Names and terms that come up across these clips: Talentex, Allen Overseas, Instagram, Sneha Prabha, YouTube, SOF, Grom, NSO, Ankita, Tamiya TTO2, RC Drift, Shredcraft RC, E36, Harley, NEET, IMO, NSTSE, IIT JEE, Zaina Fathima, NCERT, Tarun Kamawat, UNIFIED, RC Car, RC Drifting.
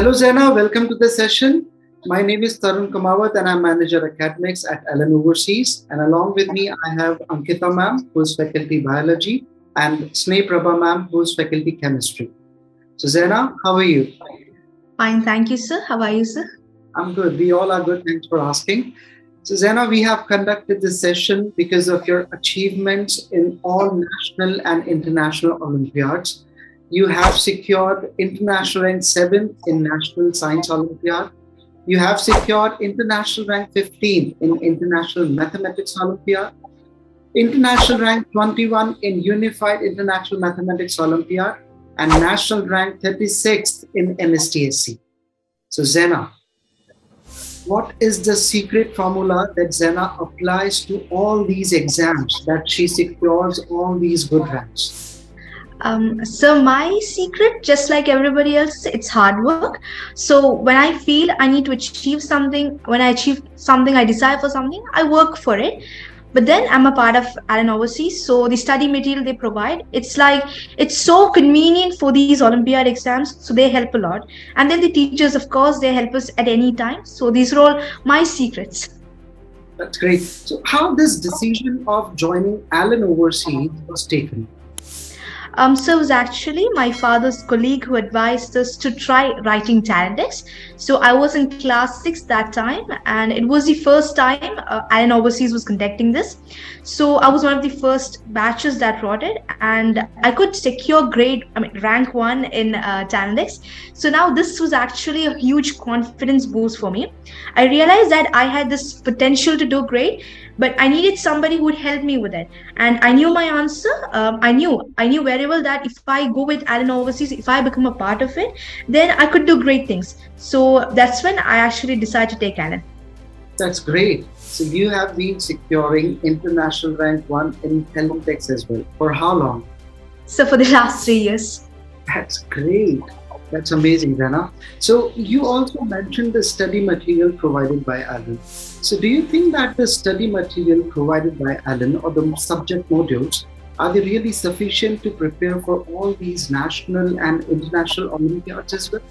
Hello Zaina, welcome to the session. My name is Tarun Kamawat and I'm Manager Academics at Allen Overseas. And along with me, I have Ankita ma'am, who is Faculty Biology, and Sneha Prabha ma'am, who is Faculty Chemistry. So Zaina, how are you? Fine, thank you sir. How are you sir? I'm good. We all are good. Thanks for asking. So Zaina, we have conducted this session because of your achievements in all national and international Olympiads. You have secured international rank 7th in National Science Olympiad. You have secured international rank 15th in International Mathematics Olympiad. International rank 21 in Unified International Mathematics Olympiad. And national rank 36th in NSTSE. So Zaina, what is the secret formula that Zaina applies to all these exams that she secures all these good ranks? So my secret, just like everybody else, it's hard work. So when I feel I need to achieve something, when I achieve something, I desire for something, I work for it. But then I'm a part of Allen Overseas, so the study material they provide, it's so convenient for these Olympiad exams, so they help a lot. And then the teachers, of course, they help us at any time. So these are all my secrets. That's great. So how this decision of joining Allen Overseas was taken? So it was actually my father's colleague who advised us to try writing Talentex. So I was in class 6 that time, and it was the first time Allen Overseas was conducting this. So I was one of the first batches that wrote it, and I could secure rank 1 in Talentex. So now this was actually a huge confidence boost for me. I realized that I had this potential to do great, but I needed somebody who would help me with it. And I knew my answer. I knew very well that if I go with Allen Overseas, if I become a part of it, then I could do great things. So that's when I actually decided to take Allen. That's great. So you have been securing international rank 1 in Talentex as well. For how long? So for the last 3 years. That's great. That's amazing, Zaina. So you also mentioned the study material provided by Allen. So do you think that the study material provided by Allen or the subject modules, are they really sufficient to prepare for all these national and international Olympiads as well?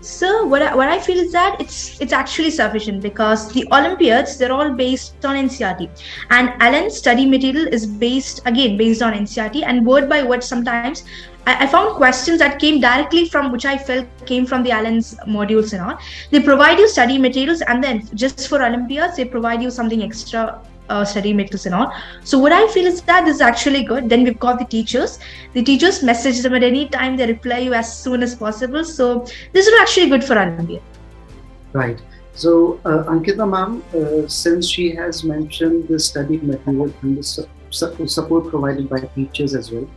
So what I feel is that it's actually sufficient, because the Olympiads, they're all based on NCERT, and Allen's study material is based on NCERT, and word by word sometimes I found questions that came directly from, which I felt came from the Allen's modules and all. They provide you study materials, and then just for Olympiads, they provide you something extra, study materials and all. So what I feel is that this is actually good. Then we've got the teachers. The teachers message them at any time. They reply you as soon as possible. So this is actually good for Olympiads. Right. So Ankita ma'am, since she has mentioned the study material and the support provided by teachers as well,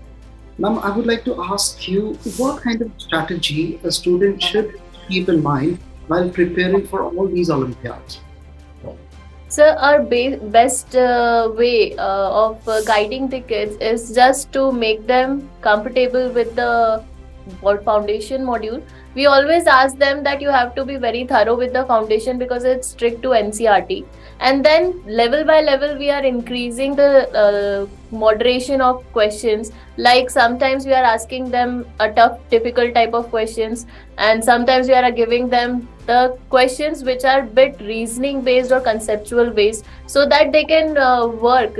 ma'am, I would like to ask you what kind of strategy a student should keep in mind while preparing for all these Olympiads? So our best way of guiding the kids is just to make them comfortable with the foundation module. We always ask them that you have to be very thorough with the foundation because it's strict to NCERT. And then level by level, we are increasing the moderation of questions. Like sometimes we are asking them a tough, difficult type of questions, and sometimes we are giving them the questions which are a bit reasoning based or conceptual based, so that they can work.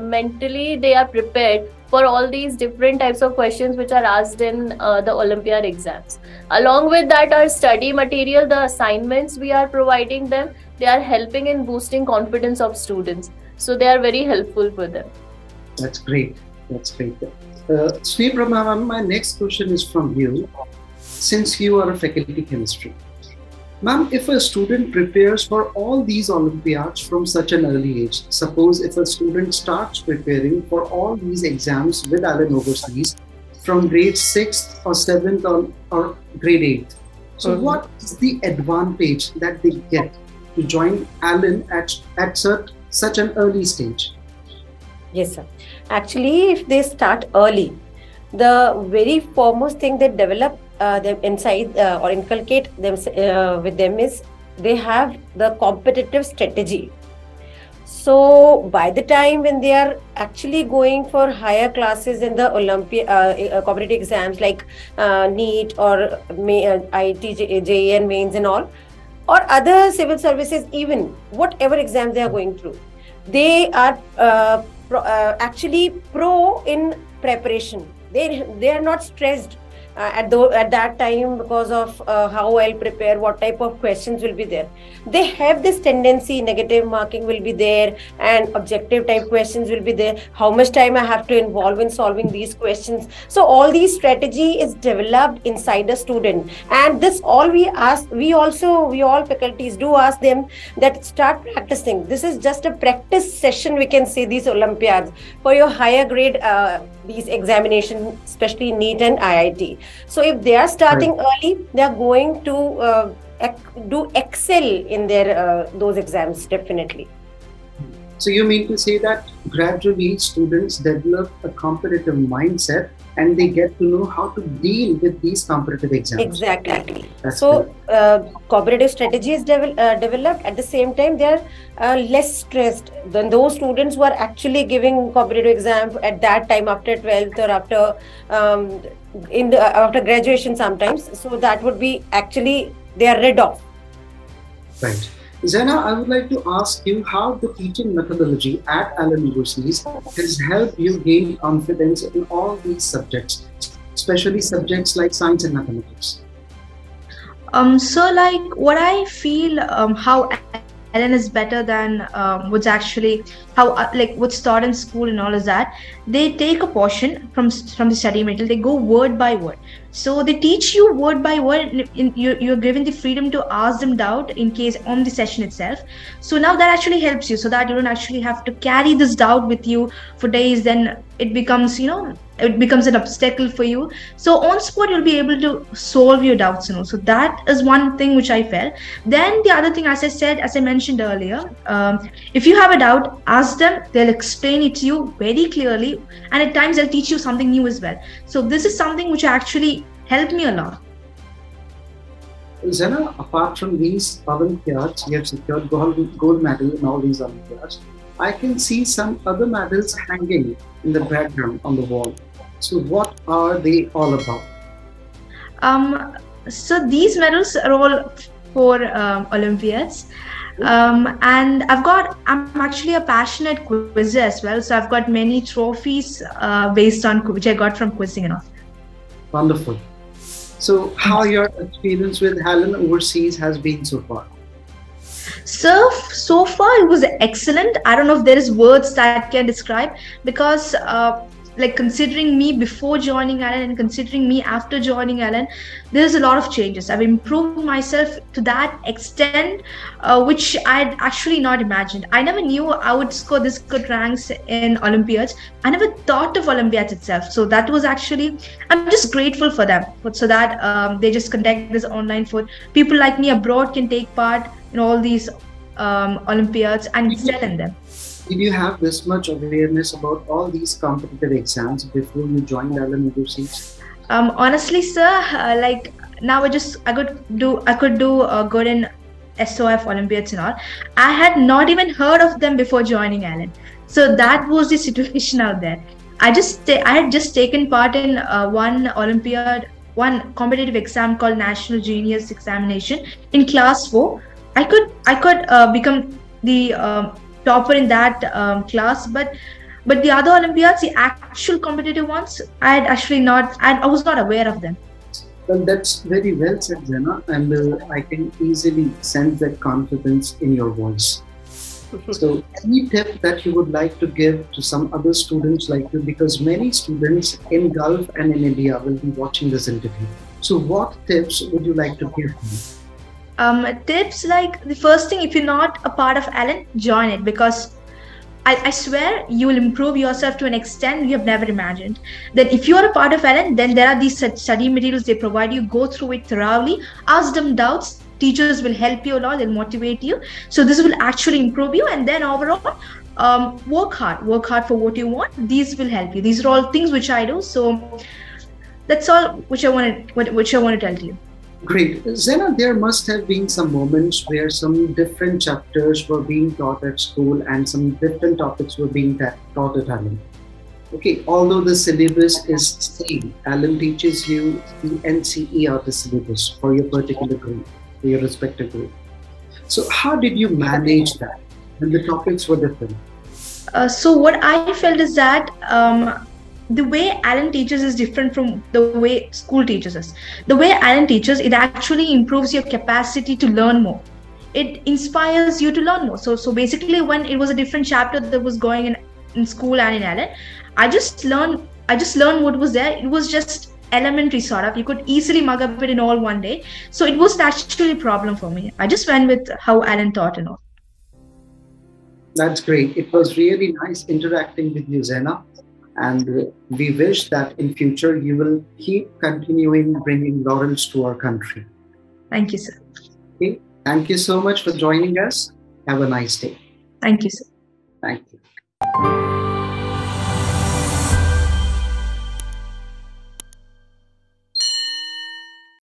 Mentally, they are prepared for all these different types of questions which are asked in the Olympiad exams. Along with that, our study material, the assignments we are providing them, they are helping in boosting confidence of students. So they are very helpful for them. That's great. That's great. Sneha Prabha, my next question is from you. Since you are a faculty chemistry, ma'am, if a student prepares for all these Olympiads from such an early age, suppose if a student starts preparing for all these exams with Allen Overseas from grade 6th or 7th or grade 8th, so what is the advantage that they get to join Allen at such an early stage? Yes, sir. Actually, if they start early, the very foremost thing they develop them inside or inculcate them with them is they have the competitive strategy. So by the time when they are actually going for higher classes in the competitive exams like NEET or IIT JEE and mains and all, or other civil services, even whatever exams they are going through, they are actually pro in preparation. They are not stressed at that time because of how well prepared, what type of questions will be there. They have this tendency, negative marking will be there and objective type questions will be there. How much time I have to involve in solving these questions. So all these strategy is developed inside the student, and this all we ask, all faculties do ask them that start practicing. This is just a practice session, we can say, these Olympiads for your higher grade these examination, especially NEET and IIT. So if they are starting early, they are going to do excel in their those exams, definitely. So you mean to say that gradually students develop a competitive mindset and they get to know how to deal with these competitive exams. Exactly. That's so competitive strategies developed. At the same time, they are less stressed than those students who are actually giving competitive exam at that time after 12th or after after graduation sometimes. So that would be actually they are rid of. Right. Zaina, I would like to ask you how the teaching methodology at Allen Overseas has helped you gain confidence in all these subjects, especially subjects like science and mathematics. So like what I feel, how Allen is better than what's taught in school and all is that they take a portion from the study material, they go word by word. So they teach you word by word, and you're given the freedom to ask them doubt in case on the session itself. So now that actually helps you so that you don't actually have to carry this doubt with you for days. Then it becomes, you know, it becomes an obstacle for you. So on spot, you'll be able to solve your doubts, you know. So that is one thing which I felt. Then the other thing, as I mentioned earlier, if you have a doubt, ask them, they'll explain it to you very clearly. And at times they'll teach you something new as well. So this is something which actually helped me a lot. Zaina, apart from these Olympiads, you have secured gold medal in all these Olympiads. I can see some other medals hanging in the background on the wall. So what are they all about? So these medals are all for Olympiads. And I'm actually a passionate quizzer as well. So I've got many trophies based on which I got from quizzing and all. Wonderful. So how your experience with Allen Overseas has been so far? So far it was excellent. I don't know if there is words that can describe, because like considering me before joining Allen and considering me after joining Allen, there's a lot of changes. I've improved myself to that extent, which I'd actually not imagined. I never knew I would score this good ranks in Olympiads. I never thought of Olympiads itself. So that was actually, I'm just grateful for them. So that they just conduct this online for people like me abroad can take part in all these Olympiads and excel in them. Did you have this much awareness about all these competitive exams before you joined Allen Overseas? Honestly, sir, like now I could do good in SOF Olympiads and all. I had not even heard of them before joining Allen. So that was the situation out there. I had just taken part in one competitive exam called National Genius Examination in class 4. I could become the topper in that class, but the other Olympiads, the actual competitive ones, I was not aware of them. Well, that's very well said, Zaina, and I can easily sense that confidence in your voice. So any tip that you would like to give to some other students like you, because many students in Gulf and in India will be watching this interview. So what tips would you like to give them? Tips like the first thing, if you're not a part of Allen, join it, because I swear you will improve yourself to an extent you have never imagined. That if you are a part of Allen, then there are these study materials they provide you. Go through it thoroughly, ask them doubts, teachers will help you a lot, they'll motivate you. So this will actually improve you, and then overall work hard for what you want. These will help you. These are all things which I do. So that's all which I want to tell to you. Great. Sneha, there must have been some moments where some different chapters were being taught at school and some different topics were being taught at Allen. Okay, although the syllabus is same, Allen teaches you the NCE or the syllabus for your particular grade, for your respective grade. So how did you manage that when the topics were different? So what I felt is that the way Allen teaches is different from the way school teaches us. The way Allen teaches, it actually improves your capacity to learn more. It inspires you to learn more. So basically, when it was a different chapter that was going in school and in Allen, I just learned what was there. It was just elementary sort of. You could easily mug up it in all one day. So it wasn't actually a problem for me. I just went with how Allen taught and all. That's great. It was really nice interacting with you, Sneha. And we wish that in future, you will keep continuing bringing laurels to our country. Thank you, sir. Okay. Thank you so much for joining us. Have a nice day. Thank you, sir. Thank you.